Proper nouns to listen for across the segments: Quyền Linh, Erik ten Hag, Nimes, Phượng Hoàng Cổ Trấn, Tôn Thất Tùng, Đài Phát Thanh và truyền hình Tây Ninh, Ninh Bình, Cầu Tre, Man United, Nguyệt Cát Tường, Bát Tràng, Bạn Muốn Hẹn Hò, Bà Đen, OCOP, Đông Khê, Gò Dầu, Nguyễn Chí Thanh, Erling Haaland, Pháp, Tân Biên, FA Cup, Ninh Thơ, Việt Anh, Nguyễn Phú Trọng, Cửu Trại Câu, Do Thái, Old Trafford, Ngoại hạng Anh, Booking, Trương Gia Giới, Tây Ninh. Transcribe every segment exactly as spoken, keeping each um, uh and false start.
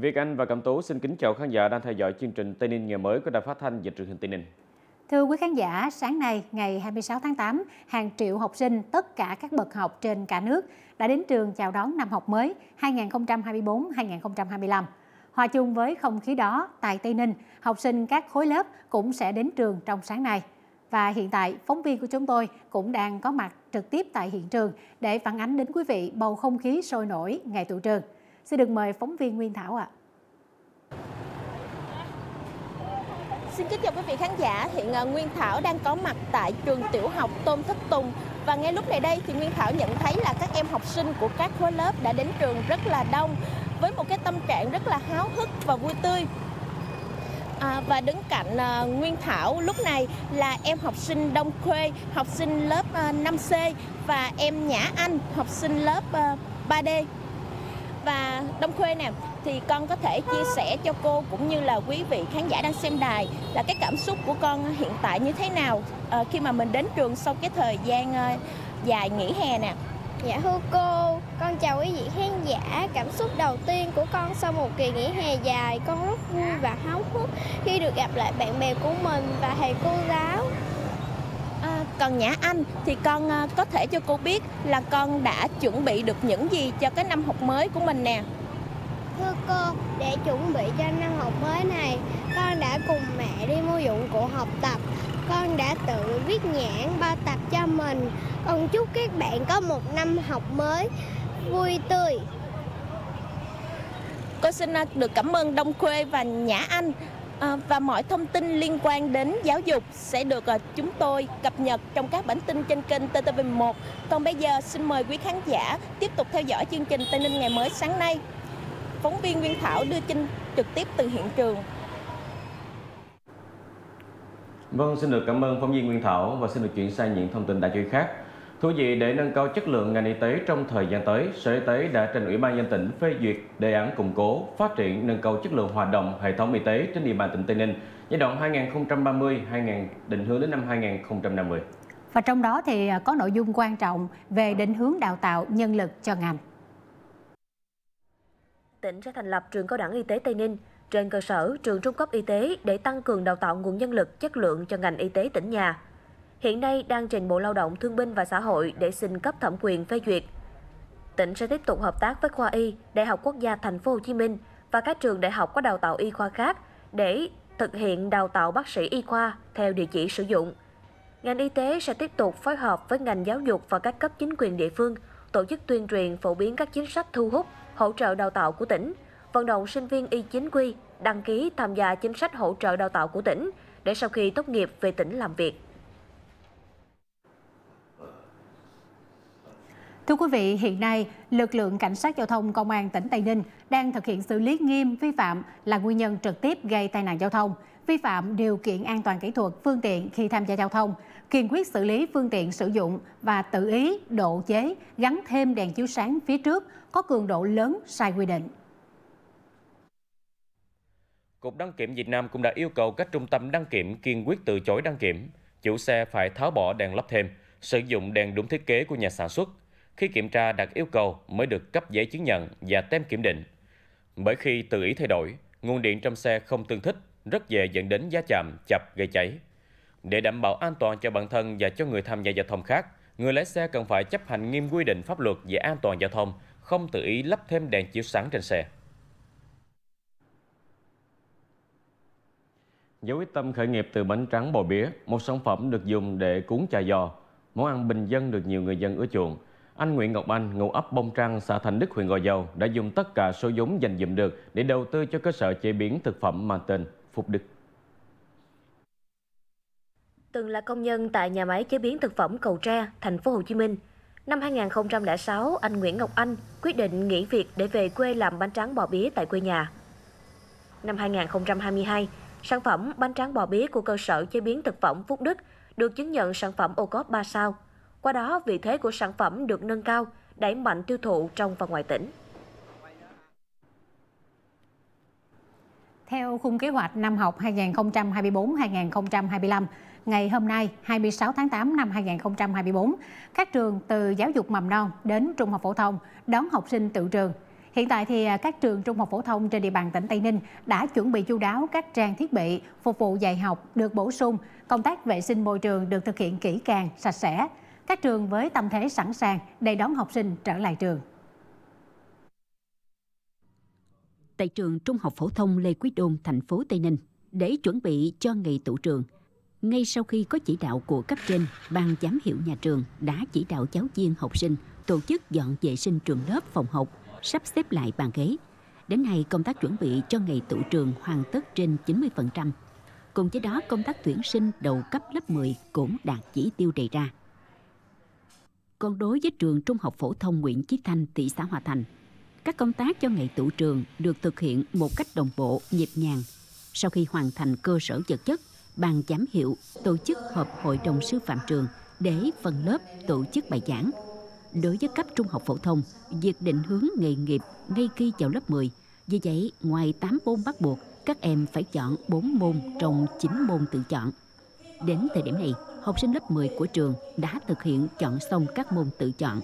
Việt Anh và Cẩm Tú xin kính chào khán giả đang theo dõi chương trình Tây Ninh ngày mới của Đài Phát Thanh và truyền hình Tây Ninh. Thưa quý khán giả, sáng nay ngày hai mươi sáu tháng tám, hàng triệu học sinh tất cả các bậc học trên cả nước đã đến trường chào đón năm học mới hai nghìn không trăm hai mươi tư hai nghìn không trăm hai mươi lăm. Hòa chung với không khí đó, tại Tây Ninh, học sinh các khối lớp cũng sẽ đến trường trong sáng nay. Và hiện tại, phóng viên của chúng tôi cũng đang có mặt trực tiếp tại hiện trường để phản ánh đến quý vị bầu không khí sôi nổi ngày tụ trường. Xin được mời phóng viên Nguyên Thảo ạ. À. Xin kính chào quý vị khán giả, hiện Nguyên Thảo đang có mặt tại trường tiểu học Tôn Thất Tùng. Và ngay lúc này đây thì Nguyên Thảo nhận thấy là các em học sinh của các khối lớp đã đến trường rất là đông, với một cái tâm trạng rất là háo hức và vui tươi. À, và đứng cạnh à, Nguyên Thảo lúc này là em học sinh Đông Khê, học sinh lớp à, năm C và em Nhã Anh, học sinh lớp à, ba D. Và Đông Khê nè, thì con có thể chia sẻ cho cô cũng như là quý vị khán giả đang xem đài là cái cảm xúc của con hiện tại như thế nào à, khi mà mình đến trường sau cái thời gian à, dài nghỉ hè nè. Dạ thưa cô, con chào quý vị khán giả. Cảm xúc đầu tiên của con sau một kỳ nghỉ hè dài, con rất vui và háo hức khi được gặp lại bạn bè của mình và thầy cô giáo. À, còn Nhã Anh thì con có thể cho cô biết là con đã chuẩn bị được những gì cho cái năm học mới của mình nè. Thưa cô, để chuẩn bị cho năm học mới này, con đã cùng mẹ đi mua dụng cụ học tập. Con đã tự viết nhãn bao tập cho mình. Con chúc các bạn có một năm học mới vui tươi. Cô xin được cảm ơn Đông Khê và Nhã Anh. À, và mọi thông tin liên quan đến giáo dục sẽ được chúng tôi cập nhật trong các bản tin trên kênh T T V một. Còn bây giờ xin mời quý khán giả tiếp tục theo dõi chương trình Tây Ninh ngày mới sáng nay. Phóng viên Nguyên Thảo đưa tin trực tiếp từ hiện trường. Vâng, xin được cảm ơn phóng viên Nguyên Thảo và xin được chuyển sang những thông tin đáng chú ý khác. Thưa quý vị, để nâng cao chất lượng ngành y tế trong thời gian tới, Sở Y tế đã trình Ủy ban nhân dân tỉnh phê duyệt đề án củng cố, phát triển, nâng cao chất lượng hoạt động hệ thống y tế trên địa bàn tỉnh Tây Ninh giai đoạn hai nghìn không trăm ba mươi đến hai nghìn định hướng đến năm hai nghìn không trăm năm mươi. Và trong đó thì có nội dung quan trọng về định hướng đào tạo nhân lực cho ngành. Tỉnh sẽ thành lập trường cao đẳng y tế Tây Ninh trên cơ sở trường trung cấp y tế để tăng cường đào tạo nguồn nhân lực chất lượng cho ngành y tế tỉnh nhà. Hiện nay đang trình Bộ Lao động Thương binh và Xã hội để xin cấp thẩm quyền phê duyệt. Tỉnh sẽ tiếp tục hợp tác với khoa y, Đại học Quốc gia Thành phố Hồ Chí Minh và các trường đại học có đào tạo y khoa khác để thực hiện đào tạo bác sĩ y khoa theo địa chỉ sử dụng. Ngành y tế sẽ tiếp tục phối hợp với ngành giáo dục và các cấp chính quyền địa phương tổ chức tuyên truyền phổ biến các chính sách thu hút, hỗ trợ đào tạo của tỉnh, vận động sinh viên y chính quy đăng ký tham gia chính sách hỗ trợ đào tạo của tỉnh để sau khi tốt nghiệp về tỉnh làm việc. Thưa quý vị, hiện nay, lực lượng Cảnh sát Giao thông Công an tỉnh Tây Ninh đang thực hiện xử lý nghiêm vi phạm là nguyên nhân trực tiếp gây tai nạn giao thông, vi phạm điều kiện an toàn kỹ thuật phương tiện khi tham gia giao thông, kiên quyết xử lý phương tiện sử dụng và tự ý độ chế gắn thêm đèn chiếu sáng phía trước có cường độ lớn sai quy định. Cục đăng kiểm Việt Nam cũng đã yêu cầu các trung tâm đăng kiểm kiên quyết từ chối đăng kiểm, chủ xe phải tháo bỏ đèn lắp thêm, sử dụng đèn đúng thiết kế của nhà sản xuất. Khi kiểm tra đạt yêu cầu mới được cấp giấy chứng nhận và tem kiểm định. Bởi khi tự ý thay đổi, nguồn điện trong xe không tương thích, rất dễ dẫn đến va chạm, chập, gây cháy. Để đảm bảo an toàn cho bản thân và cho người tham gia giao thông khác, người lái xe cần phải chấp hành nghiêm quy định pháp luật về an toàn giao thông, không tự ý lắp thêm đèn chiếu sáng trên xe. Với quyết tâm khởi nghiệp từ bánh tráng bò bía, một sản phẩm được dùng để cuốn chả giò, món ăn bình dân được nhiều người dân ưa chuộng. Anh Nguyễn Ngọc Anh, ngụ ấp Bông Trăng, xã Thành Đức, huyện Gò Dầu đã dùng tất cả số vốn dành dụm được để đầu tư cho cơ sở chế biến thực phẩm mang tên Phúc Đức. Từng là công nhân tại nhà máy chế biến thực phẩm Cầu Tre, Thành phố Hồ Chí Minh, năm hai nghìn không trăm lẻ sáu, anh Nguyễn Ngọc Anh quyết định nghỉ việc để về quê làm bánh tráng bò bía tại quê nhà. Năm hai nghìn không trăm hai mươi hai, sản phẩm bánh tráng bò bía của cơ sở chế biến thực phẩm Phúc Đức được chứng nhận sản phẩm ô cốp ba sao. Qua đó, vị thế của sản phẩm được nâng cao, đẩy mạnh tiêu thụ trong và ngoài tỉnh. Theo khung kế hoạch năm học hai nghìn không trăm hai mươi tư hai nghìn không trăm hai mươi lăm, ngày hôm nay hai mươi sáu tháng tám năm hai nghìn không trăm hai mươi tư, các trường từ giáo dục mầm non đến trung học phổ thông đón học sinh tự trường. Hiện tại thì các trường trung học phổ thông trên địa bàn tỉnh Tây Ninh đã chuẩn bị chu đáo các trang thiết bị, phục vụ dạy học được bổ sung, công tác vệ sinh môi trường được thực hiện kỹ càng, sạch sẽ. Các trường với tâm thế sẵn sàng để đón học sinh trở lại trường. Tại trường Trung học phổ thông Lê Quý Đôn, thành phố Tây Ninh, để chuẩn bị cho ngày tụ trường, ngay sau khi có chỉ đạo của cấp trên, ban giám hiệu nhà trường đã chỉ đạo giáo viên học sinh tổ chức dọn vệ sinh trường lớp, phòng học, sắp xếp lại bàn ghế. Đến nay, công tác chuẩn bị cho ngày tụ trường hoàn tất trên chín mươi phần trăm. Cùng với đó, công tác tuyển sinh đầu cấp lớp mười cũng đạt chỉ tiêu đề ra. Còn đối với trường Trung học phổ thông Nguyễn Chí Thanh, thị xã Hòa Thành, các công tác cho ngày tụ trường được thực hiện một cách đồng bộ, nhịp nhàng. Sau khi hoàn thành cơ sở vật chất, ban giám hiệu tổ chức họp hội đồng sư phạm trường để phân lớp tổ chức bài giảng. Đối với cấp trung học phổ thông, việc định hướng nghề nghiệp ngay khi vào lớp mười. Vì vậy, ngoài tám môn bắt buộc, các em phải chọn bốn môn trong chín môn tự chọn. Đến thời điểm này, học sinh lớp mười của trường đã thực hiện chọn xong các môn tự chọn.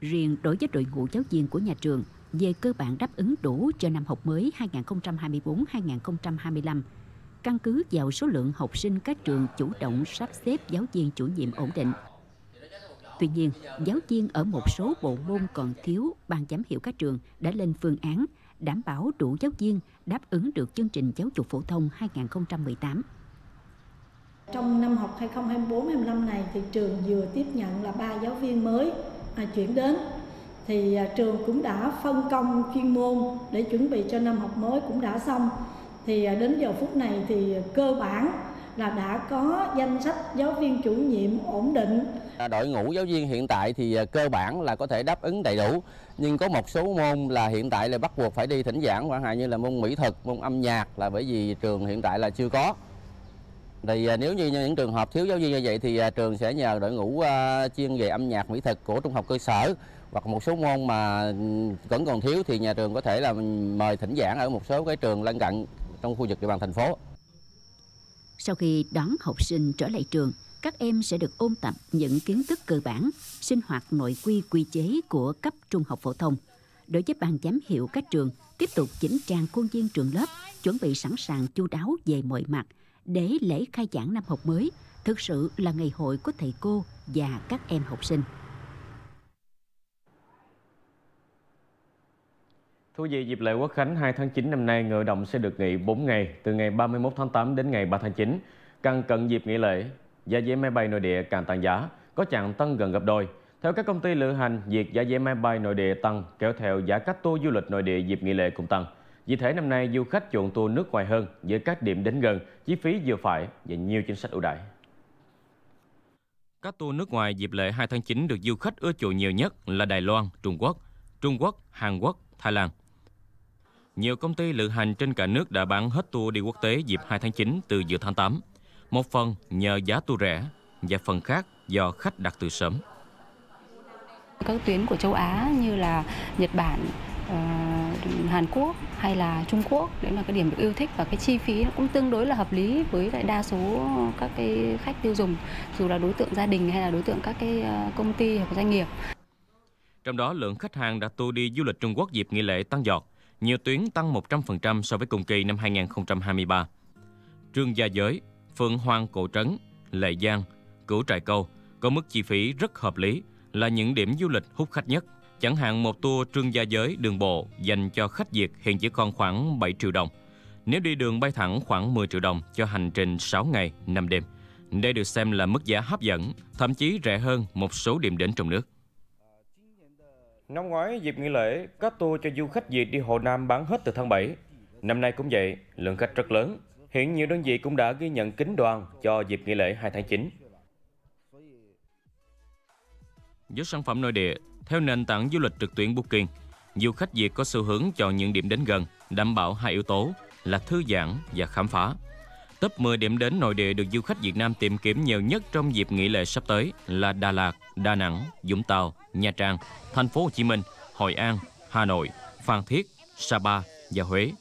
Riêng đối với đội ngũ giáo viên của nhà trường, về cơ bản đáp ứng đủ cho năm học mới hai nghìn không trăm hai mươi tư hai nghìn không trăm hai mươi lăm. Căn cứ vào số lượng học sinh các trường chủ động sắp xếp giáo viên chủ nhiệm ổn định. Tuy nhiên, giáo viên ở một số bộ môn còn thiếu, ban giám hiệu các trường đã lên phương án đảm bảo đủ giáo viên đáp ứng được chương trình giáo dục phổ thông hai nghìn không trăm mười tám. Trong năm học hai nghìn không trăm hai mươi tư hai nghìn không trăm hai mươi lăm này thì trường vừa tiếp nhận là ba giáo viên mới à, chuyển đến. Thì trường cũng đã phân công chuyên môn để chuẩn bị cho năm học mới cũng đã xong. Thì đến giờ phút này thì cơ bản là đã có danh sách giáo viên chủ nhiệm ổn định. Đội ngũ giáo viên hiện tại thì cơ bản là có thể đáp ứng đầy đủ. Nhưng có một số môn là hiện tại là bắt buộc phải đi thỉnh giảng, chẳng hạn như là môn mỹ thuật, môn âm nhạc là bởi vì trường hiện tại là chưa có. Thì nếu như những trường hợp thiếu giáo viên như vậy thì trường sẽ nhờ đội ngũ chuyên về âm nhạc, mỹ thuật của trung học cơ sở hoặc một số môn mà vẫn còn thiếu thì nhà trường có thể là mời thỉnh giảng ở một số cái trường lân cận trong khu vực địa bàn thành phố. Sau khi đón học sinh trở lại trường, các em sẽ được ôn tập những kiến thức cơ bản, sinh hoạt nội quy quy chế của cấp trung học phổ thông. Đối với ban giám hiệu các trường, tiếp tục chỉnh trang khuôn viên trường lớp, chuẩn bị sẵn sàng chu đáo về mọi mặt để lễ khai giảng năm học mới thực sự là ngày hội của thầy cô và các em học sinh. Thưa quý vị, dịp lễ Quốc khánh hai tháng chín năm nay, người lao động sẽ được nghỉ bốn ngày, từ ngày ba mươi mốt tháng tám đến ngày ba tháng chín. Càng cận dịp nghỉ lễ, giá vé máy bay nội địa càng tăng giá, có chặng tăng gần gấp đôi. Theo các công ty lữ hành, việc giá vé máy bay nội địa tăng kéo theo giá các tour du lịch nội địa dịp nghỉ lễ cũng tăng. Vì thế năm nay du khách chuộng tour nước ngoài hơn giữa các điểm đến gần, chi phí vừa phải và nhiều chính sách ưu đãi. Các tour nước ngoài dịp lễ hai tháng chín được du khách ưa chuộng nhiều nhất là Đài Loan, Trung Quốc, Trung Quốc, Hàn Quốc, Thái Lan. Nhiều công ty lữ hành trên cả nước đã bán hết tour đi quốc tế dịp hai tháng chín từ giữa tháng tám. Một phần nhờ giá tour rẻ và phần khác do khách đặt từ sớm. Các tuyến của châu Á như là Nhật Bản, uh, Hàn Quốc hay là Trung Quốc, đấy là cái điểm được yêu thích và cái chi phí nó cũng tương đối là hợp lý với lại đa số các cái khách tiêu dùng, dù là đối tượng gia đình hay là đối tượng các cái công ty hoặc doanh nghiệp. Trong đó, lượng khách hàng đặt tour đi du lịch Trung Quốc dịp nghỉ lễ tăng giọt. Nhiều tuyến tăng một trăm phần trăm so với cùng kỳ năm hai nghìn không trăm hai mươi ba. Trương Gia Giới, Phượng Hoàng Cổ Trấn, Lệ Giang, Cửu Trại Câu có mức chi phí rất hợp lý là những điểm du lịch hút khách nhất. Chẳng hạn một tour Trương Gia Giới đường bộ dành cho khách Việt hiện chỉ còn khoảng bảy triệu đồng. Nếu đi đường bay thẳng khoảng mười triệu đồng cho hành trình sáu ngày, năm đêm. Đây được xem là mức giá hấp dẫn, thậm chí rẻ hơn một số điểm đến trong nước. Năm ngoái, dịp nghỉ lễ, các tour cho du khách Việt đi Hồ Nam bán hết từ tháng bảy. Năm nay cũng vậy, lượng khách rất lớn. Hiện nhiều đơn vị cũng đã ghi nhận kính đoàn cho dịp nghỉ lễ hai tháng chín. Với sản phẩm nội địa, theo nền tảng du lịch trực tuyến Booking, du khách Việt có xu hướng chọn những điểm đến gần, đảm bảo hai yếu tố là thư giãn và khám phá. Top mười điểm đến nội địa được du khách Việt Nam tìm kiếm nhiều nhất trong dịp nghỉ lễ sắp tới là Đà Lạt, Đà Nẵng, Vũng Tàu, Nha Trang, Thành phố Hồ Chí Minh, Hội An, Hà Nội, Phan Thiết, Sapa và Huế.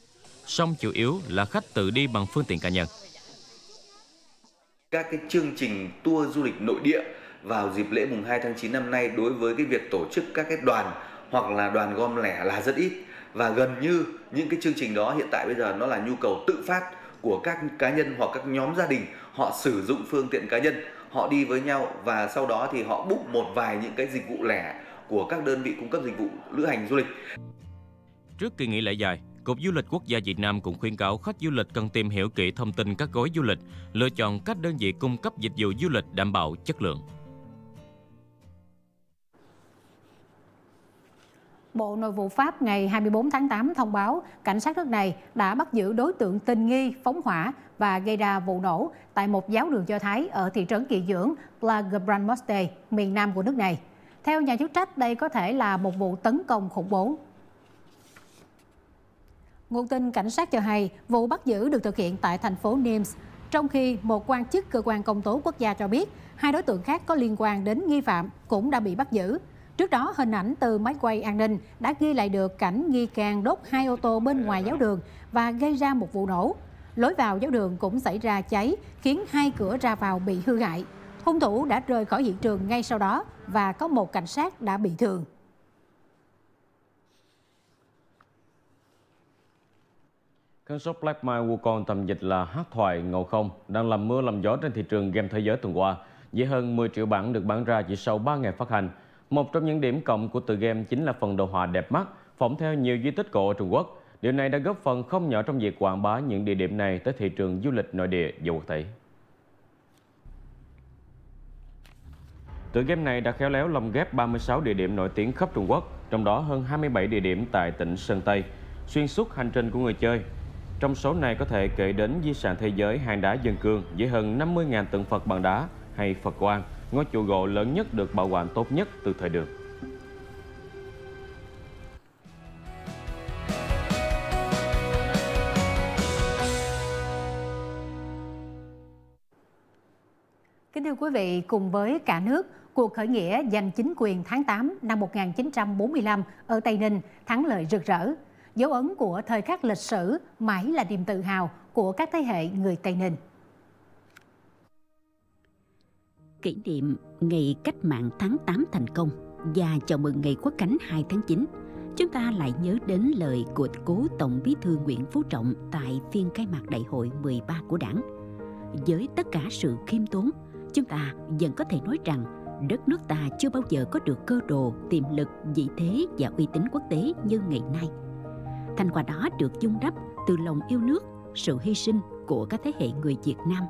Song chủ yếu là khách tự đi bằng phương tiện cá nhân. Các cái chương trình tour du lịch nội địa vào dịp lễ mùng hai tháng chín năm nay đối với cái việc tổ chức các cái đoàn hoặc là đoàn gom lẻ là rất ít, và gần như những cái chương trình đó hiện tại bây giờ nó là nhu cầu tự phát của các cá nhân hoặc các nhóm gia đình, họ sử dụng phương tiện cá nhân, họ đi với nhau và sau đó thì họ book một vài những cái dịch vụ lẻ của các đơn vị cung cấp dịch vụ lữ hành du lịch. Trước kỳ nghỉ lễ dài, Cục Du lịch Quốc gia Việt Nam cũng khuyến cáo khách du lịch cần tìm hiểu kỹ thông tin các gói du lịch, lựa chọn các đơn vị cung cấp dịch vụ du lịch đảm bảo chất lượng. Bộ Nội vụ Pháp ngày hai mươi tư tháng tám thông báo cảnh sát nước này đã bắt giữ đối tượng tình nghi phóng hỏa và gây ra vụ nổ tại một giáo đường Do Thái ở thị trấn Kỳ Dưỡng, Plagebran-Moste, miền nam của nước này. Theo nhà chức trách, đây có thể là một vụ tấn công khủng bố. Nguồn tin cảnh sát cho hay vụ bắt giữ được thực hiện tại thành phố Nimes, trong khi một quan chức cơ quan công tố quốc gia cho biết hai đối tượng khác có liên quan đến nghi phạm cũng đã bị bắt giữ. Trước đó, hình ảnh từ máy quay an ninh đã ghi lại được cảnh nghi can đốt hai ô tô bên ngoài giáo đường và gây ra một vụ nổ. Lối vào giáo đường cũng xảy ra cháy, khiến hai cửa ra vào bị hư hại. Hung thủ đã rời khỏi hiện trường ngay sau đó và có một cảnh sát đã bị thương. Cơn sốt Black Myth: Wukong, tầm dịch là hát thoại ngầu không, đang làm mưa làm gió trên thị trường game thế giới tuần qua. Với hơn mười triệu bản được bán ra chỉ sau ba ngày phát hành. Một trong những điểm cộng của tựa game chính là phần đồ họa đẹp mắt, phỏng theo nhiều di tích cổ Trung Quốc. Điều này đã góp phần không nhỏ trong việc quảng bá những địa điểm này tới thị trường du lịch nội địa và quốc tế. Tựa game này đã khéo léo lồng ghép ba mươi sáu địa điểm nổi tiếng khắp Trung Quốc, trong đó hơn hai mươi bảy địa điểm tại tỉnh Sơn Tây, xuyên suốt hành trình của người chơi. Trong số này có thể kể đến di sản thế giới hang đá Dân Cương với hơn năm mươi nghìn tượng Phật bằng đá hay Phật Quan, ngôi chùa gỗ lớn nhất được bảo quản tốt nhất từ thời Đường. Kính thưa quý vị, cùng với cả nước, cuộc khởi nghĩa giành chính quyền tháng tám năm một nghìn chín trăm bốn mươi lăm ở Tây Ninh thắng lợi rực rỡ. Dấu ấn của thời khắc lịch sử mãi là niềm tự hào của các thế hệ người Tây Ninh. Kỷ niệm ngày cách mạng tháng tám thành công và chào mừng ngày quốc khánh hai tháng chín, chúng ta lại nhớ đến lời của cố Tổng Bí thư Nguyễn Phú Trọng tại phiên khai mạc Đại hội mười ba của Đảng. Với tất cả sự khiêm tốn, chúng ta vẫn có thể nói rằng đất nước ta chưa bao giờ có được cơ đồ, tiềm lực, vị thế và uy tín quốc tế như ngày nay. Thành quả đó được dung đắp từ lòng yêu nước, sự hy sinh của các thế hệ người Việt Nam,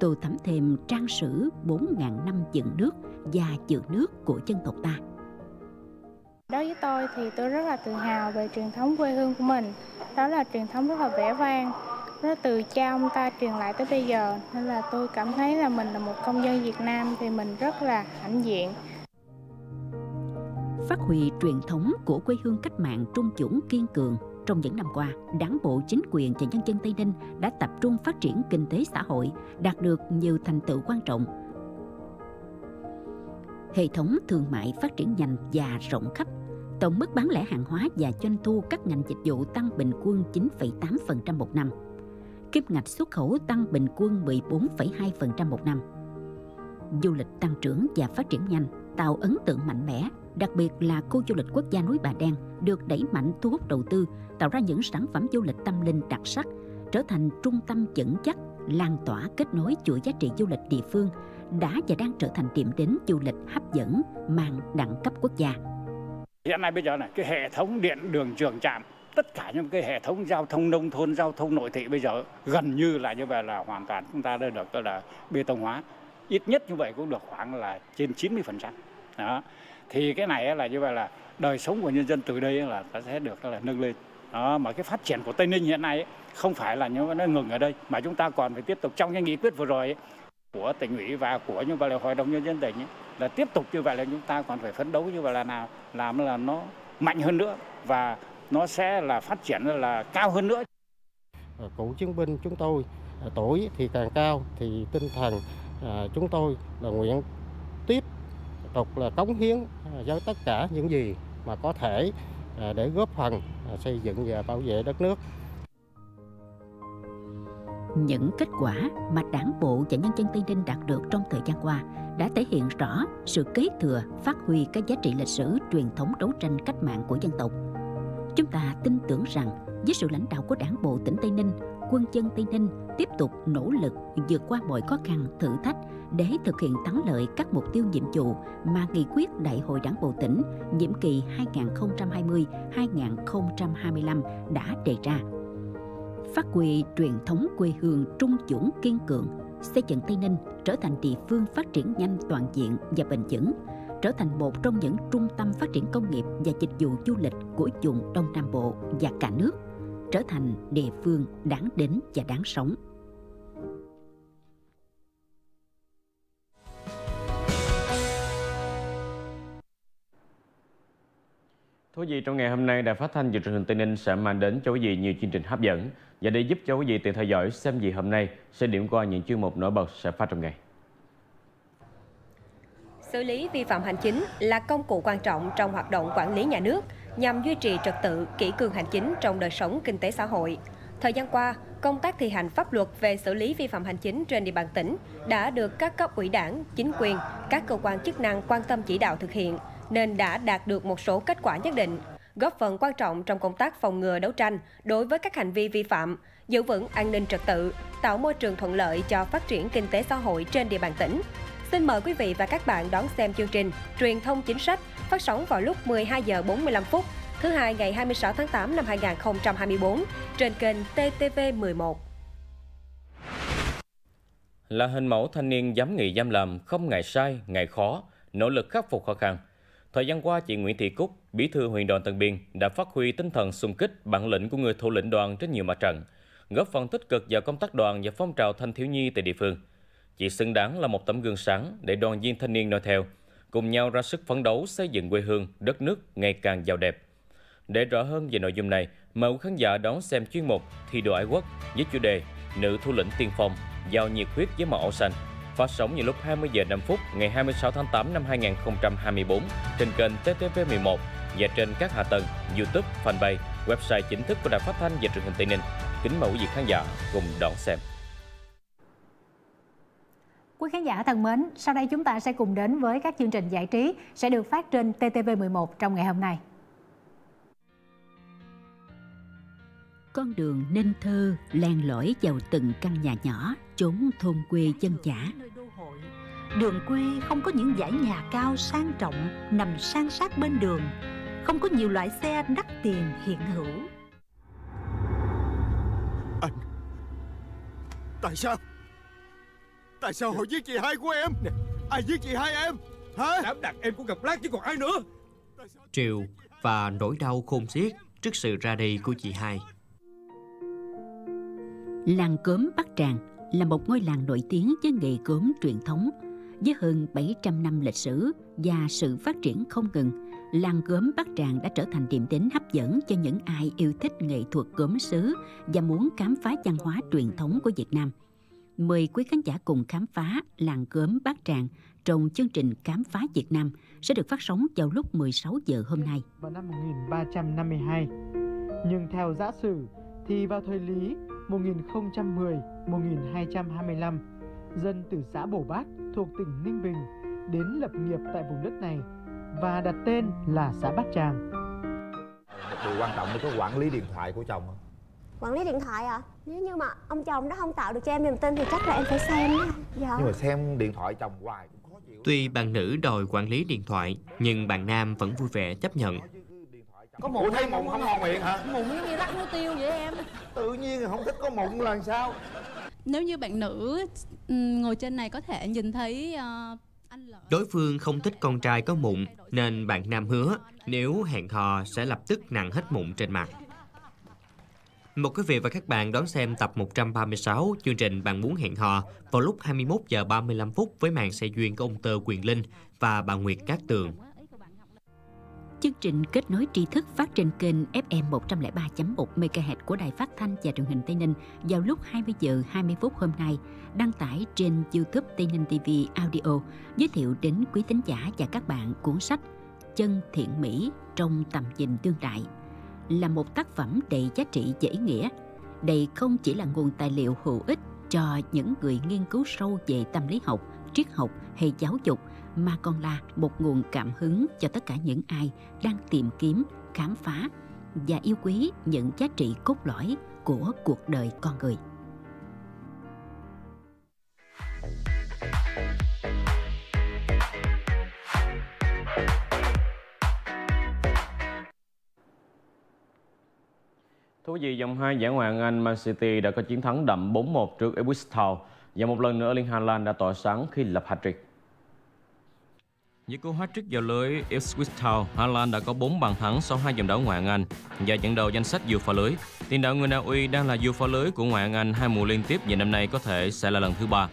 tô thắm thêm trang sử bốn nghìn năm dựng nước và giữ nước của dân tộc ta. Đối với tôi thì tôi rất là tự hào về truyền thống quê hương của mình. Đó là truyền thống rất là vẻ vang, nó từ cha ông ta truyền lại tới bây giờ. Nên là tôi cảm thấy là mình là một công dân Việt Nam thì mình rất là hãnh diện. Phát huy truyền thống của quê hương cách mạng trung dũng kiên cường, trong những năm qua, Đảng bộ, chính quyền và nhân dân Tây Ninh đã tập trung phát triển kinh tế xã hội, đạt được nhiều thành tựu quan trọng. Hệ thống thương mại phát triển nhanh và rộng khắp, tổng mức bán lẻ hàng hóa và doanh thu các ngành dịch vụ tăng bình quân chín phẩy tám phần trăm một năm, kim ngạch xuất khẩu tăng bình quân mười bốn phẩy hai phần trăm một năm. Du lịch tăng trưởng và phát triển nhanh, tạo ấn tượng mạnh mẽ, đặc biệt là khu du lịch quốc gia núi Bà Đen được đẩy mạnh thu hút đầu tư, tạo ra những sản phẩm du lịch tâm linh đặc sắc, trở thành trung tâm vững chắc, lan tỏa kết nối chuỗi giá trị du lịch địa phương, đã và đang trở thành điểm đến du lịch hấp dẫn mang đẳng cấp quốc gia. Hiện nay bây giờ này, cái hệ thống điện đường trường trạm, tất cả những cái hệ thống giao thông nông thôn, giao thông nội thị bây giờ gần như là như vậy, là hoàn toàn chúng ta đã được gọi là bê tông hóa, ít nhất như vậy cũng được khoảng là trên chín mươi phần trăm. Đó. Thì cái này là như vậy là đời sống của nhân dân từ đây là sẽ được là nâng lên. Đó, mà cái phát triển của Tây Ninh hiện nay không phải là nó ngừng ở đây, mà chúng ta còn phải tiếp tục trong cái nghị quyết vừa rồi của tỉnh ủy và của như vậy là hội đồng nhân dân tỉnh, là tiếp tục như vậy là chúng ta còn phải phấn đấu như vậy là nào làm là nó mạnh hơn nữa và nó sẽ là phát triển là cao hơn nữa. Cựu chiến binh chúng tôi tuổi thì càng cao thì tinh thần chúng tôi là nguyện tiếp tục là cống hiến với tất cả những gì mà có thể để góp phần xây dựng và bảo vệ đất nước. Những kết quả mà Đảng bộ và nhân dân Tây Ninh đạt được trong thời gian qua đã thể hiện rõ sự kế thừa, phát huy các giá trị lịch sử, truyền thống đấu tranh cách mạng của dân tộc. Chúng ta tin tưởng rằng với sự lãnh đạo của Đảng bộ tỉnh Tây Ninh, quân dân Tây Ninh tiếp tục nỗ lực vượt qua mọi khó khăn, thử thách để thực hiện thắng lợi các mục tiêu nhiệm vụ mà nghị quyết Đại hội Đảng bộ tỉnh nhiệm kỳ hai nghìn không trăm hai mươi đến hai nghìn không trăm hai mươi lăm đã đề ra. Phát huy truyền thống quê hương trung dũng kiên cường, xây dựng Tây Ninh trở thành địa phương phát triển nhanh, toàn diện và bền vững, trở thành một trong những trung tâm phát triển công nghiệp và dịch vụ du lịch của vùng Đông Nam Bộ và cả nước, trở thành địa phương đáng đến và đáng sống. Thưa quý vị, trong ngày hôm nay, Đài Phát Thanh và truyền hình Tây Ninh sẽ mang đến cho quý vị nhiều chương trình hấp dẫn. Và để giúp cho quý vị tiện theo dõi, xem gì hôm nay sẽ điểm qua những chuyên mục nổi bật sẽ phát trong ngày. Xử lý vi phạm hành chính là công cụ quan trọng trong hoạt động quản lý nhà nước nhằm duy trì trật tự, kỷ cương hành chính trong đời sống kinh tế xã hội. Thời gian qua, công tác thi hành pháp luật về xử lý vi phạm hành chính trên địa bàn tỉnh đã được các cấp ủy đảng, chính quyền, các cơ quan chức năng quan tâm chỉ đạo thực hiện, nên đã đạt được một số kết quả nhất định, góp phần quan trọng trong công tác phòng ngừa đấu tranh đối với các hành vi vi phạm, giữ vững an ninh trật tự, tạo môi trường thuận lợi cho phát triển kinh tế xã hội trên địa bàn tỉnh. Xin mời quý vị và các bạn đón xem chương trình Truyền thông chính sách phát sóng vào lúc mười hai giờ bốn mươi lăm phút thứ hai ngày hai mươi sáu tháng tám năm hai nghìn không trăm hai mươi tư trên kênh T T V mười một. Là hình mẫu thanh niên dám nghĩ dám làm, không ngại sai, ngại khó, nỗ lực khắc phục khó khăn. Thời gian qua, chị Nguyễn Thị Cúc, Bí thư Huyện đoàn Tân Biên đã phát huy tinh thần xung kích, bản lĩnh của người thủ lĩnh đoàn trên nhiều mặt trận, góp phần tích cực vào công tác đoàn và phong trào thanh thiếu nhi tại địa phương. Chị xứng đáng là một tấm gương sáng để đoàn viên thanh niên noi theo, cùng nhau ra sức phấn đấu xây dựng quê hương, đất nước ngày càng giàu đẹp. Để rõ hơn về nội dung này, mời khán giả đón xem chuyên mục Thi đua Ái Quốc với chủ đề Nữ thủ lĩnh tiên phong giao nhiệt huyết với màu áo xanh, phát sóng vào lúc hai mươi giờ năm phút ngày hai mươi sáu tháng tám năm hai nghìn không trăm hai mươi tư trên kênh T T V mười một và trên các hạ tầng YouTube, fanpage, website chính thức của Đài Phát thanh và truyền hình Tây Ninh. Kính mời quý vị khán giả cùng đón xem. Quý khán giả thân mến, sau đây chúng ta sẽ cùng đến với các chương trình giải trí sẽ được phát trên T T V mười một trong ngày hôm nay. Con đường Ninh Thơ len lỏi vào từng căn nhà nhỏ, chốn thôn quê dân dã. Đường quê không có những dãy nhà cao sang trọng nằm san sát bên đường, không có nhiều loại xe đắt tiền hiện hữu. Anh, tại sao? Tại sao họ giết chị hai của em? Ai giết chị hai em? Hả? Đám đàn em của gặp lát chứ còn ai nữa. Triều và nỗi đau khôn xiết trước sự ra đi của chị hai. Làng cốm Bát Tràng là một ngôi làng nổi tiếng với nghề cốm truyền thống. Với hơn bảy trăm năm lịch sử và sự phát triển không ngừng, làng cốm Bát Tràng đã trở thành điểm đến hấp dẫn cho những ai yêu thích nghệ thuật cốm sứ và muốn khám phá văn hóa truyền thống của Việt Nam. Mời quý khán giả cùng khám phá làng cốm Bát Tràng trong chương trình Khám phá Việt Nam sẽ được phát sóng vào lúc mười sáu giờ hôm nay. Vào năm một nghìn ba trăm năm mươi hai, nhưng theo giả sử thì vào thời Lý một nghìn không trăm mười đến một nghìn hai trăm hai mươi lăm, dân từ xã Bồ Bát thuộc tỉnh Ninh Bình đến lập nghiệp tại vùng đất này và đặt tên là xã Bát Tràng. Điều quan trọng là có quản lý điện thoại của chồng. Quản lý điện thoại à? Nếu như mà ông chồng đó không tạo được cho em niềm tin thì chắc là em phải xem đó. Dạ. Nhưng mà xem điện thoại chồng hoài cũng khó chịu. Tuy bạn nữ đòi quản lý điện thoại, nhưng bạn nam vẫn vui vẻ chấp nhận. Có mụn thấy mụn không ngon miệng hả? Mụn giống như rắc muối tiêu vậy em. Tự nhiên không thích có mụn là sao? Nếu như bạn nữ ngồi trên này có thể nhìn thấy uh, anh Lợi. Đối phương không thích con trai có mụn nên bạn nam hứa nếu hẹn hò sẽ lập tức nặn hết mụn trên mặt. Mời quý vị và các bạn đón xem tập một trăm ba mươi sáu chương trình Bạn muốn hẹn hò vào lúc hai mươi mốt giờ ba mươi lăm phút với màn xe duyên của ông Tơ Quyền Linh và bà Nguyệt Cát Tường. Chương trình kết nối tri thức phát trên kênh F M một không ba chấm một mê ga héc của Đài Phát thanh và truyền hình Tây Ninh vào lúc hai mươi giờ hai mươi phút hôm nay, đăng tải trên YouTube Tây Ninh ti vi Audio, giới thiệu đến quý thính giả và các bạn cuốn sách Chân thiện mỹ trong tầm nhìn đương đại. Là một tác phẩm đầy giá trị và ý nghĩa. Đây không chỉ là nguồn tài liệu hữu ích cho những người nghiên cứu sâu về tâm lý học, triết học hay giáo dục, mà còn là một nguồn cảm hứng cho tất cả những ai đang tìm kiếm, khám phá và yêu quý những giá trị cốt lõi của cuộc đời con người. Thưa quý vị, vòng hai giải Ngoại hạng Anh, Man City đã có chiến thắng đậm bốn một trước Ipswich Town và một lần nữa Erling Haaland đã tỏa sáng khi lập hat-trick. Những cú hat-trick vào lưới Ipswich Town, Haaland đã có bốn bàn thắng sau hai vòng đấu Ngoại hạng Anh và dẫn đầu danh sách vua phá lưới. Tiền đạo người Na Uy đang là vua phá lưới của Ngoại hạng Anh hai mùa liên tiếp và năm nay có thể sẽ là lần thứ ba.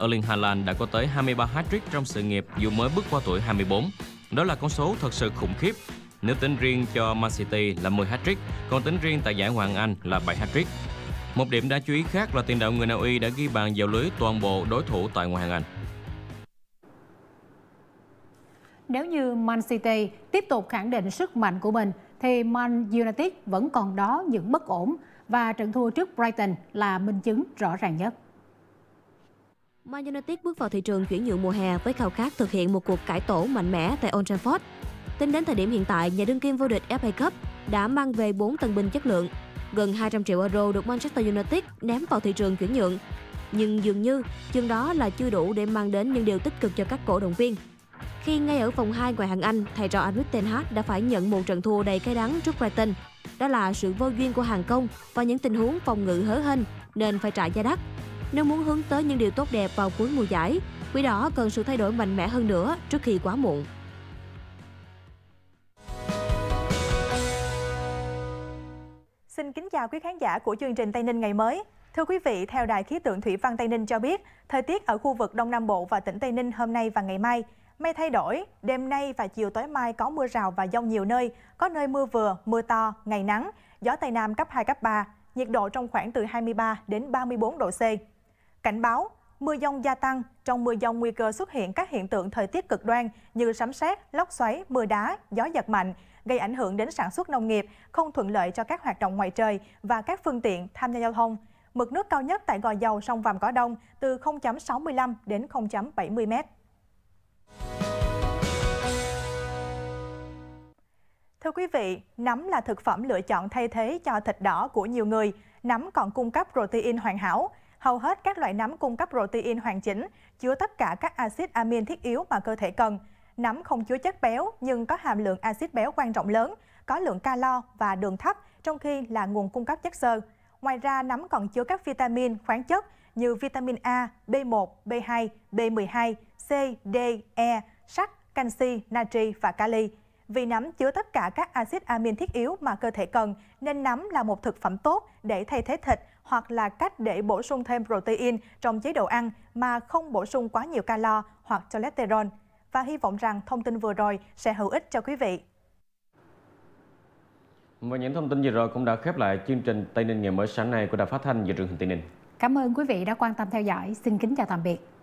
Erling Haaland đã có tới hai mươi ba hat-trick trong sự nghiệp dù mới bước qua tuổi hai mươi bốn. Đó là con số thật sự khủng khiếp. Nếu tính riêng cho Man City là mười hat-trick, còn tính riêng tại giải Ngoại hạng Anh là bảy hat-trick. Một điểm đáng chú ý khác là tiền đạo người Na Uy đã ghi bàn vào lưới toàn bộ đối thủ tại Ngoại hạng Anh. Nếu như Man City tiếp tục khẳng định sức mạnh của mình, thì Man United vẫn còn đó những bất ổn và trận thua trước Brighton là minh chứng rõ ràng nhất. Man United bước vào thị trường chuyển nhượng mùa hè với khao khát thực hiện một cuộc cải tổ mạnh mẽ tại Old Trafford. Tính đến thời điểm hiện tại, nhà đương kim vô địch ép a Cup đã mang về bốn tân binh chất lượng. Gần hai trăm triệu euro được Manchester United ném vào thị trường chuyển nhượng. Nhưng dường như chừng đó là chưa đủ để mang đến những điều tích cực cho các cổ động viên. Khi ngay ở vòng hai Ngoại hạng Anh, thầy trò Erik ten Hag đã phải nhận một trận thua đầy cay đắng trước Brighton. Đó là sự vô duyên của hàng công và những tình huống phòng ngự hớ hênh nên phải trả giá đắt. Nếu muốn hướng tới những điều tốt đẹp vào cuối mùa giải, Quỷ Đỏ cần sự thay đổi mạnh mẽ hơn nữa trước khi quá muộn. Xin kính chào quý khán giả của chương trình Tây Ninh ngày mới. Thưa quý vị, theo Đài khí tượng Thủy văn Tây Ninh cho biết, thời tiết ở khu vực Đông Nam Bộ và tỉnh Tây Ninh hôm nay và ngày mai, mây thay đổi, đêm nay và chiều tối mai có mưa rào và dông nhiều nơi, có nơi mưa vừa, mưa to, ngày nắng, gió Tây Nam cấp hai, cấp ba, nhiệt độ trong khoảng từ hai mươi ba đến ba mươi bốn độ C. Cảnh báo, mưa dông gia tăng, trong mưa dông nguy cơ xuất hiện các hiện tượng thời tiết cực đoan như sấm sét, lốc xoáy, mưa đá, gió giật mạnh, gây ảnh hưởng đến sản xuất nông nghiệp, không thuận lợi cho các hoạt động ngoài trời và các phương tiện tham gia giao thông. Mực nước cao nhất tại Gò Dầu, sông Vàm Cỏ Đông từ không phẩy sáu mươi lăm đến không phẩy bảy mươi mét. Thưa quý vị, nấm là thực phẩm lựa chọn thay thế cho thịt đỏ của nhiều người. Nấm còn cung cấp protein hoàn hảo. Hầu hết các loại nấm cung cấp protein hoàn chỉnh, chứa tất cả các axit amin thiết yếu mà cơ thể cần. Nấm không chứa chất béo nhưng có hàm lượng axit béo quan trọng lớn, có lượng calo và đường thấp, trong khi là nguồn cung cấp chất xơ. Ngoài ra, nấm còn chứa các vitamin, khoáng chất như vitamin A, B một, B hai, B mười hai, C, D, E, sắt, canxi, natri và kali. Vì nấm chứa tất cả các axit amin thiết yếu mà cơ thể cần, nên nấm là một thực phẩm tốt để thay thế thịt hoặc là cách để bổ sung thêm protein trong chế độ ăn mà không bổ sung quá nhiều calo hoặc cholesterol. Và hy vọng rằng thông tin vừa rồi sẽ hữu ích cho quý vị. Và những thông tin vừa rồi cũng đã khép lại chương trình Tây Ninh ngày mới sáng nay của Đài Phát Thanh và truyền hình Tây Ninh. Cảm ơn quý vị đã quan tâm theo dõi. Xin kính chào tạm biệt.